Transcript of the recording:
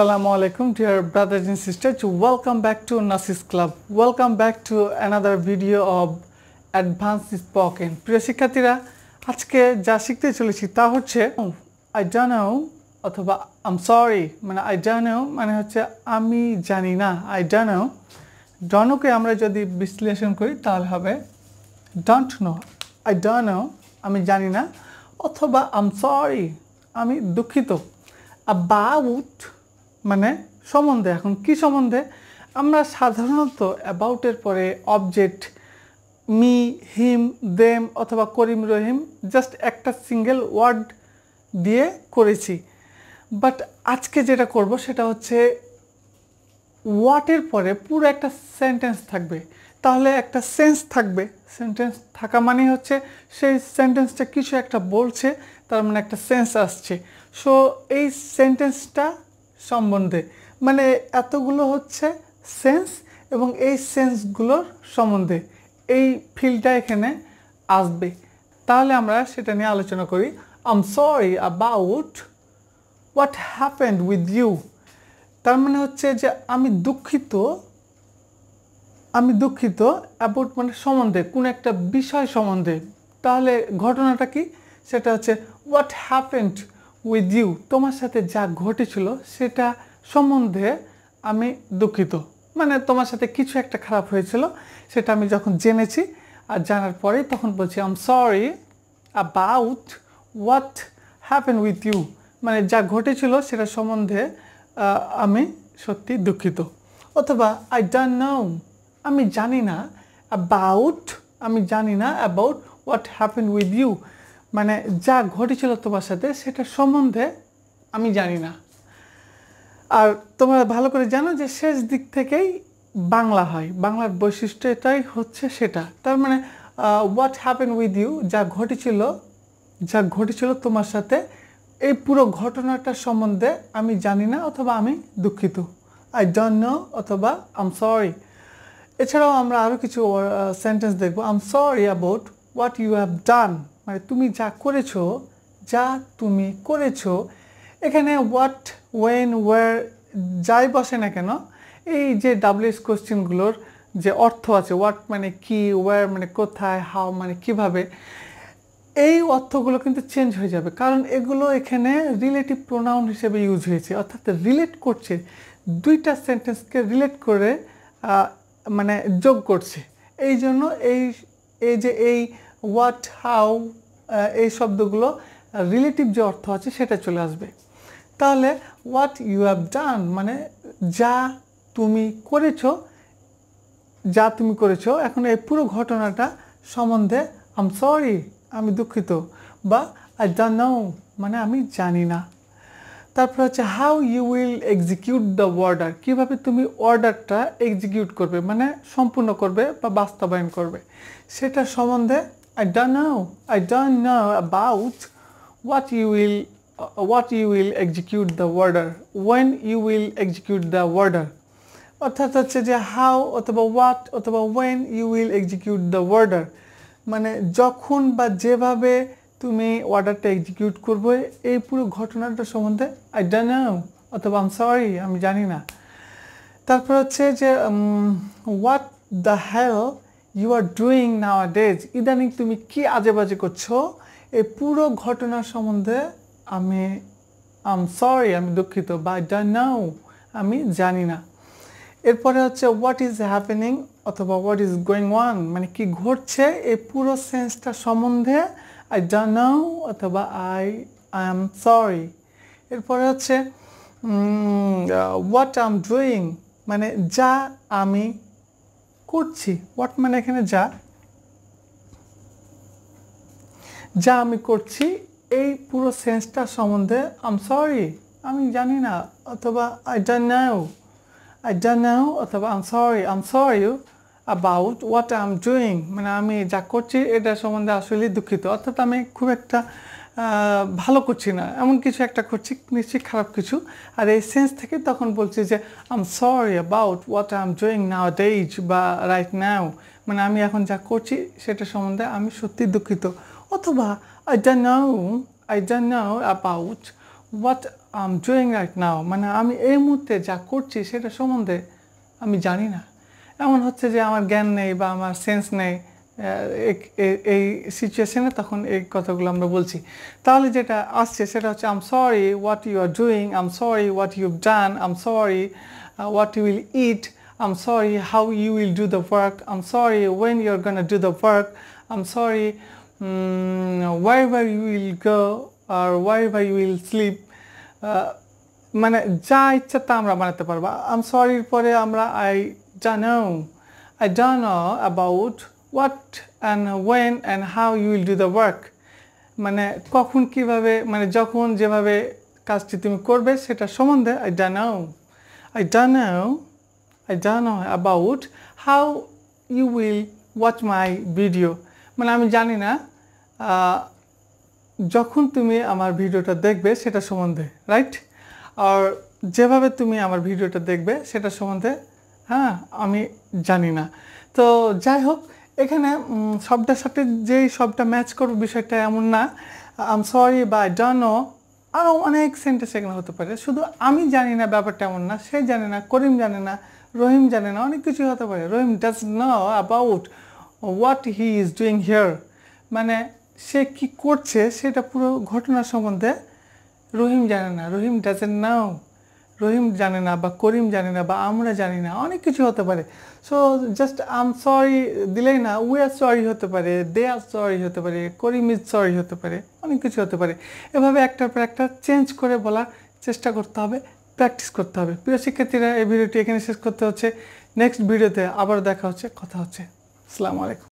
Assalamualaikum dear brothers and sisters, welcome back to Nasirs Club. Welcome back to another video of Advanced Spoken. প্রিয় শিক্ষার্থীরা, আজকে যা শিখতে চলেছি তা হচ্ছে I don't know অথবা I'm sorry মানে I don't know মানে হচ্ছে আমি জানি না। I don't know don't কে আমরা যদি বিশ্লেষণ করি তাহলে হবে don't know, I don't know আমি জানি না, অথবা I'm sorry আমি দুঃখিত। About মানে সম্বন্ধে, এখন কি সম্বন্ধে আমরা সাধারণত about এর পরে object me, him, them অথবা করিম রহিম জাস্ট একটা সিঙ্গেল ওয়ার্ড দিয়ে করেছি। বাট আজকে যেটা করব সেটা হচ্ছে what এর পরে পুরো একটা সেন্টেন্স থাকবে, তাহলে একটা সেন্স থাকবে। সেন্টেন্স থাকা মানে হচ্ছে সেই সেন্টেন্সটা কিছু একটা বলছে, তার মানে একটা সেন্স আসছে। সো এই সেন্টেন্সটা সম্বন্ধে মানে এতগুলো হচ্ছে সেন্স এবং এই সেন্সগুলোর সম্বন্ধে এই ফিল্ডটা এখানে আসবে। তাহলে আমরা সেটা নিয়ে আলোচনা করি। I'm sorry about what happened with you, তার মানে হচ্ছে যে আমি দুঃখিত, আমি দুঃখিত অ্যাবাউট মানে সম্বন্ধে, কোন একটা বিষয় সম্বন্ধে। তাহলে ঘটনাটা কি সেটা হচ্ছে what happened with you, তোমার সাথে যা ঘটেছিল সেটা সম্বন্ধে আমি দুঃখিত। মানে তোমার সাথে কিছু একটা খারাপ হয়েছিল, সেটা আমি যখন জেনেছি আর জানার পরে তখন বলছি I'm sorry about what happened with you, মানে যা ঘটেছিল সেটা সম্বন্ধে আমি সত্যি দুঃখিত। অথবা I don't know আমি জানি না, about আমি জানি না about what happened with you মানে যা ঘটেছিল তোমার সাথে সেটা সম্বন্ধে আমি জানি না। আর তোমরা ভালো করে জানো যে শেষ দিক থেকেই বাংলা হয়, বাংলার বৈশিষ্ট্য এটাই হচ্ছে সেটা। তার মানে what happened with you যা ঘটেছিল, যা ঘটেছিল তোমার সাথে, এই পুরো ঘটনাটার সম্বন্ধে আমি জানি না অথবা আমি দুঃখিত। I don't know অথবা I'm sorry। এছাড়াও আমরা আরও কিছু সেন্টেন্স দেখব। I'm sorry about what you have done মানে তুমি যা করেছো, যা তুমি করেছো। এখানে what, when, where যাই বসে না কেন এই যে ডাব্লিউএস কোশ্চেনগুলোর যে অর্থ আছে, what মানে কি, where মানে কোথায়, how মানে কিভাবে, এই অর্থগুলো কিন্তু চেঞ্জ হয়ে যাবে, কারণ এগুলো এখানে রিলেটিভ প্রোনাউন হিসেবে ইউজ হয়েছে, অর্থাৎ রিলেট করছে, দুইটা সেন্টেন্সকে রিলেট করে মানে যোগ করছে। এই জন্য এই এই যে এই what, how এই শব্দগুলো রিলেটিভ যে অর্থ আছে সেটা চলে আসবে। তাহলে what you have done মানে যা তুমি করেছো, যা তুমি করেছো। এখন এই পুরো ঘটনাটা সম্বন্ধে I'm sorry আমি দুঃখিত, বা I don't know মানে আমি জানি না। তারপর হচ্ছে how you will execute the order, কিভাবে তুমি অর্ডারটা এক্সিকিউট করবে মানে সম্পূর্ণ করবে বা বাস্তবায়ন করবে, সেটা সম্বন্ধে I don't know, I don't know about what you will execute the order, when you will execute the order। অর্থাৎ হচ্ছে যে how অথবা what অথবা when you will execute the order মানে যখন বা যেভাবে তুমি অর্ডারটা এক্সিকিউট করবে, এই পুরো ঘটনাটা সম্বন্ধে I don't know অথবা I'm sorry আমি জানি না। তারপর হচ্ছে যে what the hell you are doing nowadays, ইদানিং তুমি কি আজে বাজে করছো, এই পুরো ঘটনার সম্বন্ধে আমি I'm sorry আমি দুঃখিত বা I don't know আমি জানি না। এরপরে হচ্ছে what is happening অথবা what is going on মানে কি ঘটছে, এই পুরো সেন্সটা সম্বন্ধে I don't know অথবা I am sorry। এরপরে হচ্ছে what I'm doing মানে যা আমি করছি, what মানে এখানে যা, যা আমি করছি, এই পুরো সেন্সটা সম্বন্ধে I'm sorry আমি জানি না অথবা I don't know, I don't know অথবা I'm sorry about what I'm doing মানে আমি যা করছি এটা সম্বন্ধে আসলে দুঃখিত। অর্থাৎ আমি খুব একটা ভালো করছি না, এমন কিছু একটা করছি, নিশ্চয়ই খারাপ কিছু। আর এই সেন্স থেকে তখন বলছি যে I'm sorry about what I'm doing nowadays বা right now মানে আমি এখন যা করছি সেটা সম্বন্ধে আমি সত্যি দুঃখিত। অথবা I don't know about what I'm doing right now. মানে আমি এই মুহূর্তে যা করছি সেটা সম্বন্ধে আমি জানি না। এমন হচ্ছে যে আমার জ্ঞান নেই বা আমার সেন্স নেই এই সিচুয়েশনে তখন এই কথাগুলো আমরা বলছি। তাহলে যেটা আসছে সেটা হচ্ছে I'm sorry what you are doing, I'm sorry what you've done, I'm sorry what you will eat, I'm sorry how you will do the work, I'm sorry when you're gonna do the work, I'm sorry wherever you will go or wherever you will sleep. মানে যা ইচ্ছা তা আমরা বানাতে পারবো। I'm sorry পরে আমরা I don't know about what and when and how you will do the work, মানে কখন কিভাবে মানে যখন যেভাবে কাজটি তুমি করবে সেটা সম্বন্ধে I don't know about how you will watch my video, মানে আমি জানি না যখন তুমি আমার ভিডিওটা দেখবে সেটা সম্বন্ধে, রাইট? আর যেভাবে তুমি আমার ভিডিওটা দেখবে সেটা সম্বন্ধে হ্যাঁ আমি জানি না। তো যাই হোক, এখানে শব্দের সাথে যেই শব্দটা ম্যাচ করবে বিষয়টা এমন না। I'm sorry বা I don't know আরও অনেক সেন্টেন্স এখানে হতে পারে। শুধু আমি জানি না ব্যাপারটা এমন না, সে জানে না, করিম জানে না, রহিম জানে না, অনেক কিছুই হতে পারে। Rahim does know about what he is doing here, মানে সে কি করছে সেটা পুরো ঘটনা সম্বন্ধে রহিম জানে না, রহিম ডাজেন্ট নাও, রহিম জানে না বা করিম জানে না বা আমরা জানি না, অনেক কিছু হতে পারে। সো জাস্ট আম সরি দিলেই না, উই আর সরি হতে পারে, দে আর সরি হতে পারে, করিম ইজ সরি হতে পারে, অনেক কিছু হতে পারে। এভাবে একটার পর একটা চেঞ্জ করে বলার চেষ্টা করতে হবে, প্র্যাকটিস করতে হবে। প্রিয় শিক্ষার্থীরা, এই ভিডিওটি এখানে শেষ করতে হচ্ছে। নেক্সট ভিডিওতে আবার দেখা হচ্ছে, কথা হচ্ছে। আসসালামু আলাইকুম।